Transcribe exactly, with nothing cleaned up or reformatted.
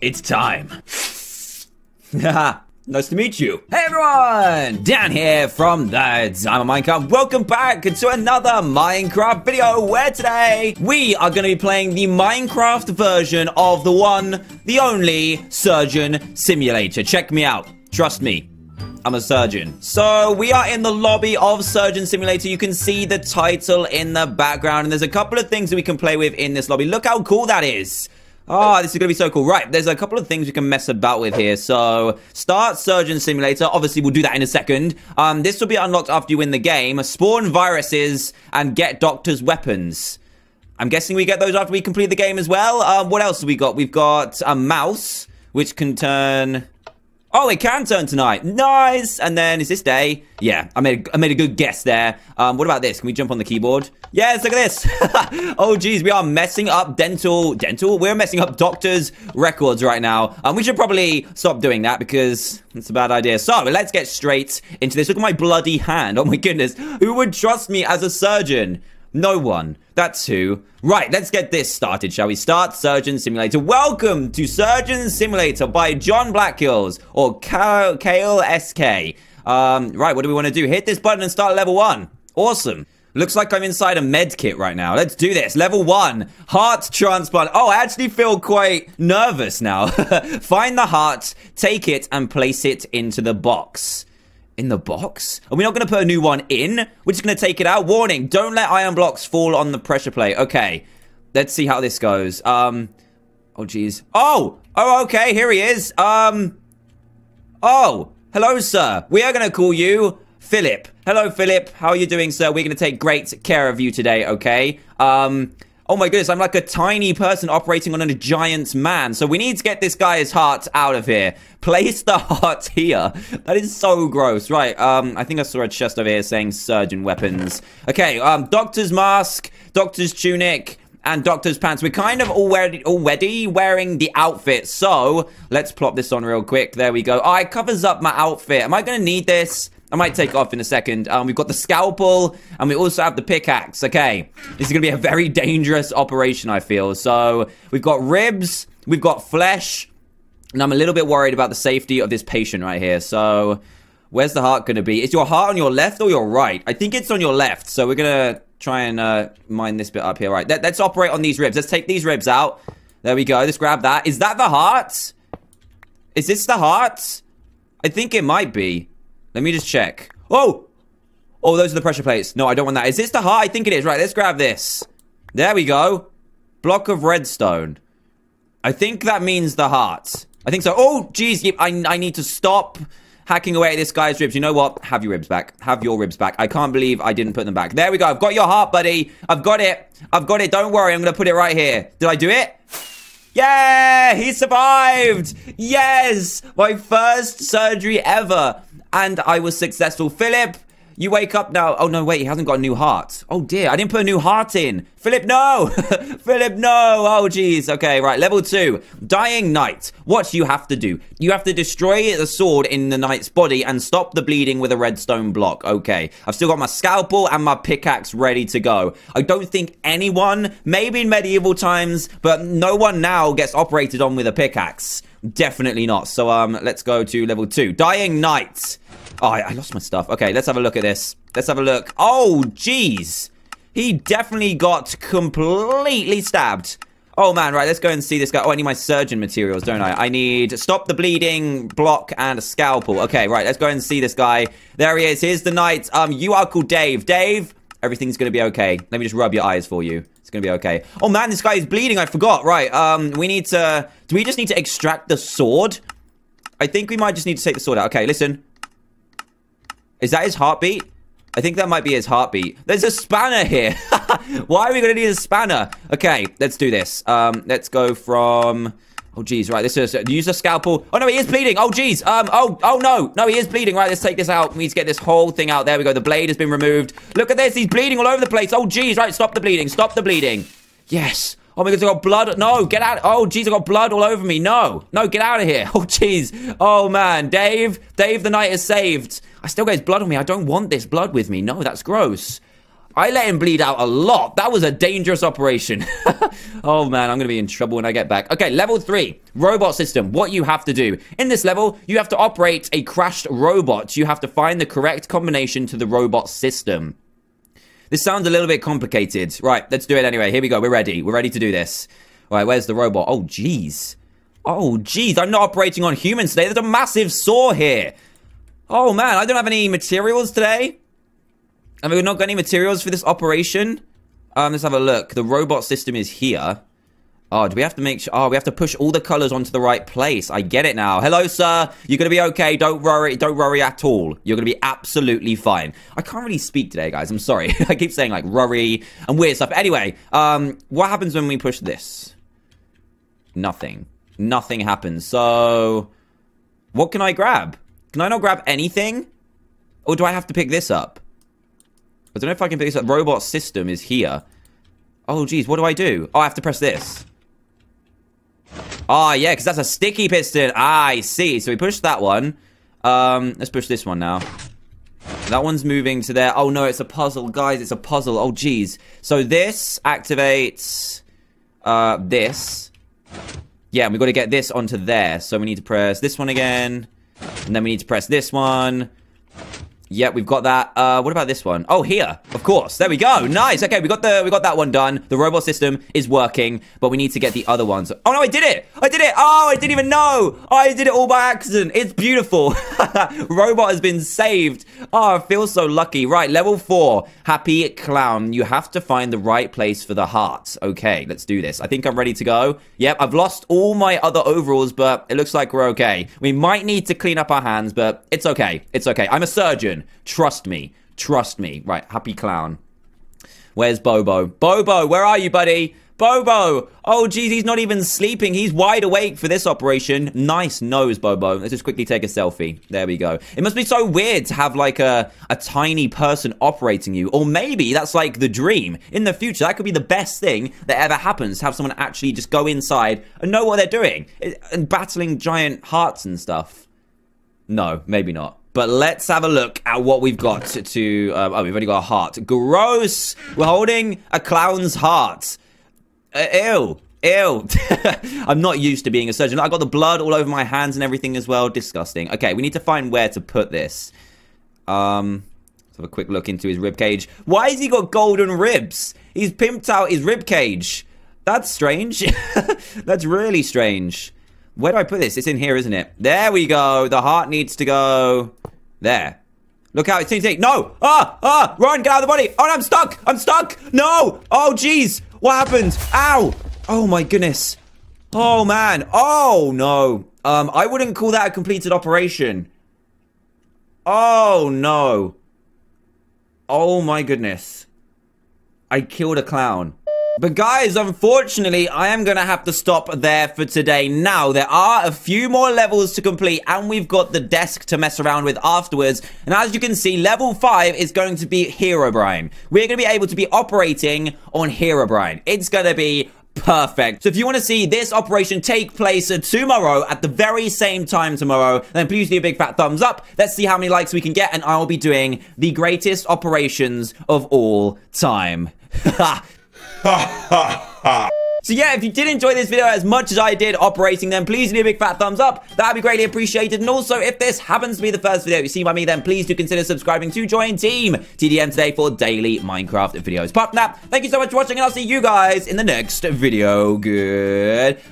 It's time. Nice to meet you. Hey everyone! Dan here from the DiamondMinecart. Welcome back to another Minecraft video where today we are going to be playing the Minecraft version of the one, the only Surgeon Simulator. Check me out. Trust me. I'm a surgeon. So we are in the lobby of Surgeon Simulator. You can see the title in the background, and there's a couple of things that we can play with in this lobby. Look how cool that is. Oh, this is gonna be so cool. Right, there's a couple of things we can mess about with here. So start Surgeon Simulator. Obviously, we'll do that in a second. Um, this will be unlocked after you win the game. Spawn viruses and get doctors' weapons. I'm guessing we get those after we complete the game as well. Um, what else have we got? We've got a mouse, which can turn... Oh, it can turn tonight. Nice. And then, is this day? Yeah, I made a, I made a good guess there. Um, what about this? Can we jump on the keyboard? Yes, look at this. Oh, geez, we are messing up dental... Dental? We're messing up doctors' records right now. Um, we should probably stop doing that because it's a bad idea. So, let's get straight into this. Look at my bloody hand. Oh, my goodness. Who would trust me as a surgeon? No one. That's who. Right, let's get this started, shall we? Start Surgeon Simulator. Welcome to Surgeon Simulator by John Blackgills, or K Kale S K. Um, right, what do we want to do? Hit this button and start level one. Awesome. Looks like I'm inside a med kit right now. Let's do this. Level one, heart transplant. Oh, I actually feel quite nervous now. Find the heart, take it, and place it into the box. In the box? Are we not going to put a new one in? We're just going to take it out. Warning, don't let iron blocks fall on the pressure plate. Okay, let's see how this goes. Um, oh, geez. Oh, oh, okay, here he is. Um, oh, hello, sir. We are going to call you Philip. Hello, Philip. How are you doing, sir? We're going to take great care of you today, okay? Um... Oh my goodness, I'm like a tiny person operating on a giant man. So we need to get this guy's heart out of here. Place the heart here. That is so gross. Right, um, I think I saw a chest over here saying surgeon weapons. Okay, um, doctor's mask, doctor's tunic, and doctor's pants. We're kind of already, already wearing the outfit. So let's plop this on real quick. There we go. Oh, it covers up my outfit. Am I going to need this? I might take it off in a second. Um, we've got the scalpel, and we also have the pickaxe. Okay, this is going to be a very dangerous operation, I feel. So we've got ribs, we've got flesh, and I'm a little bit worried about the safety of this patient right here. So where's the heart going to be? Is your heart on your left or your right? I think it's on your left, so we're going to try and uh, mine this bit up here. Right, Let, let's operate on these ribs. Let's take these ribs out. There we go. Let's grab that. Is that the heart? Is this the heart? I think it might be. Let me just check. Oh! Oh, those are the pressure plates. No, I don't want that. Is this the heart? I think it is. Right, let's grab this. There we go. Block of redstone. I think that means the heart. I think so. Oh, geez. I, I need to stop hacking away at this guy's ribs. You know what? Have your ribs back. Have your ribs back. I can't believe I didn't put them back. There we go. I've got your heart, buddy. I've got it. I've got it. Don't worry. I'm going to put it right here. Did I do it? Yeah! He survived! Yes! My first surgery ever. And I was successful. Philip, you wake up now. Oh, no, wait. He hasn't got a new heart. Oh, dear. I didn't put a new heart in. Philip, no. Philip, no. Oh, geez. Okay, right. Level two. Dying Knight. What you have to do? You have to destroy the sword in the knight's body and stop the bleeding with a redstone block. Okay. I've still got my scalpel and my pickaxe ready to go. I don't think anyone, maybe in medieval times, but no one now gets operated on with a pickaxe. Definitely not. So, um, let's go to level two. Dying Knight. Oh, I, I lost my stuff. Okay, let's have a look at this. Let's have a look. Oh, jeez. He definitely got completely stabbed. Oh, man. Right, let's go and see this guy. Oh, I need my surgeon materials, don't I? I need stop the bleeding, block, and a scalpel. Okay, right. Let's go and see this guy. There he is. Here's the knight. Um, you are called Dave. Dave, everything's going to be okay. Let me just rub your eyes for you. It's going to be okay. Oh, man, this guy is bleeding. I forgot. Right, um, we need to... Do we just need to extract the sword? I think we might just need to take the sword out. Okay, listen. Is that his heartbeat? I think that might be his heartbeat. There's a spanner here. Why are we going to need a spanner? Okay, let's do this. Um, let's go from... Oh, geez, right. This is... Use the scalpel. Oh, no, he is bleeding. Oh, geez. Um, oh, oh, no. No, he is bleeding. Right, let's take this out. We need to get this whole thing out. There we go. The blade has been removed. Look at this. He's bleeding all over the place. Oh, geez. Right, stop the bleeding. Stop the bleeding. Yes. Oh, my goodness, I got blood. No, get out. Oh, jeez, I got blood all over me. No. No, get out of here. Oh, jeez. Oh, man. Dave. Dave the knight is saved. I still got his blood on me. I don't want this blood with me. No, that's gross. I let him bleed out a lot. That was a dangerous operation. Oh, man, I'm going to be in trouble when I get back. Okay, level three, robot system. What you have to do. In this level, you have to operate a crashed robot. You have to find the correct combination to the robot system. This sounds a little bit complicated. Right, let's do it anyway. Here we go. We're ready. We're ready to do this. All right, where's the robot? Oh, jeez. Oh, jeez. I'm not operating on humans today. There's a massive saw here. Oh, man, I don't have any materials today. I mean, we've not got any materials for this operation. Um, let's have a look. The robot system is here. Oh, do we have to make sure? Oh, we have to push all the colors onto the right place. I get it now. Hello, sir. You're going to be okay. Don't worry. Don't worry at all. You're going to be absolutely fine. I can't really speak today, guys. I'm sorry. I keep saying, like, worry and weird stuff. Anyway, um, what happens when we push this? Nothing. Nothing happens. So, what can I grab? Can I not grab anything? Or do I have to pick this up? I don't know if I can pick this up. Robot system is here. Oh, geez. What do I do? Oh, I have to press this. Ah, oh, yeah, because that's a sticky piston. Ah, I see. So we push that one. Um, let's push this one now. That one's moving to there. Oh, no, it's a puzzle. Guys, it's a puzzle. Oh, geez. So this activates uh, this. Yeah, and we've got to get this onto there. So we need to press this one again. And then we need to press this one. Yeah, we've got that. Uh, what about this one? Oh, here, of course. There we go. Nice. Okay, we got the we got that one done. The robot system is working, but we need to get the other ones. Oh no, I did it! I did it! Oh, I didn't even know. I did it all by accident. It's beautiful. Robot has been saved. Oh, I feel so lucky. Right, level four. Happy clown. You have to find the right place for the hearts. Okay, let's do this. I think I'm ready to go. Yep, I've lost all my other overalls, but it looks like we're okay. We might need to clean up our hands, but it's okay. It's okay. I'm a surgeon. Trust me. Trust me. Right. Happy clown. Where's Bobo? Bobo, where are you, buddy? Bobo. Oh, geez. He's not even sleeping. He's wide awake for this operation. Nice nose, Bobo. Let's just quickly take a selfie. There we go. It must be so weird to have like a, a tiny person operating you. Or maybe that's like the dream. In the future, that could be the best thing that ever happens. To have someone actually just go inside and know what they're doing. And battling giant hearts and stuff. No, maybe not. But let's have a look at what we've got to... Um, oh, we've already got a heart. Gross! We're holding a clown's heart. Uh, ew. Ew. I'm not used to being a surgeon. I've got the blood all over my hands and everything as well. Disgusting. Okay, we need to find where to put this. Um, let's have a quick look into his ribcage. Why has he got golden ribs? He's pimped out his ribcage. That's strange. That's really strange. Where do I put this? It's in here, isn't it? There we go. The heart needs to go... There. Look out, it's T N T. No! Ah! Ah! Run, get out of the body! Oh, I'm stuck! I'm stuck! No! Oh, jeez! What happened? Ow! Oh, my goodness. Oh, man. Oh, no. Um, I wouldn't call that a completed operation. Oh, no. Oh, my goodness. I killed a clown. But guys, unfortunately, I am going to have to stop there for today. Now, there are a few more levels to complete, and we've got the desk to mess around with afterwards. And as you can see, level five is going to be Herobrine. We're going to be able to be operating on Herobrine. It's going to be... perfect. So if you want to see this operation take place tomorrow at the very same time tomorrow, then please do a big fat thumbs up. Let's see how many likes we can get, and I will be doing the greatest operations of all time. Ha! Ha ha ha! So yeah, if you did enjoy this video as much as I did operating them, please leave a big fat thumbs up. That would be greatly appreciated. And also, if this happens to be the first video you see by me, then please do consider subscribing to join Team T D M today for daily Minecraft videos. Apart from that, thank you so much for watching, and I'll see you guys in the next video. Goodbye!